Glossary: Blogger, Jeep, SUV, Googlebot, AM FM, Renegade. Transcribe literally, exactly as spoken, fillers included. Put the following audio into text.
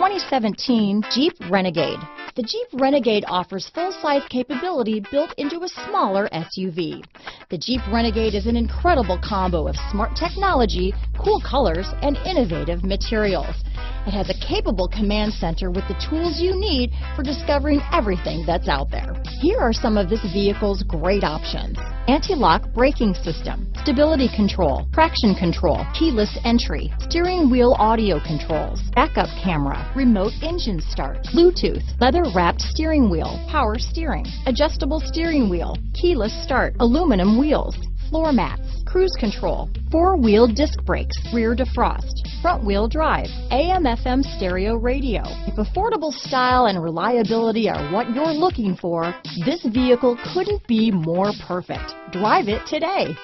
twenty seventeen Jeep Renegade. The Jeep Renegade offers full-size capability built into a smaller S U V. The Jeep Renegade is an incredible combo of smart technology, cool colors, and innovative materials. It has a capable command center with the tools you need for discovering everything that's out there. Here are some of this vehicle's great options: anti-lock braking system, stability control, traction control, keyless entry, steering wheel audio controls, backup camera, remote engine start, Bluetooth, leather-wrapped steering wheel, power steering, adjustable steering wheel, keyless start, aluminum wheels, floor mats, cruise control, four-wheel disc brakes, rear defrost, front-wheel drive, A M F M stereo radio. If affordable style and reliability are what you're looking for, this vehicle couldn't be more perfect. Drive it today.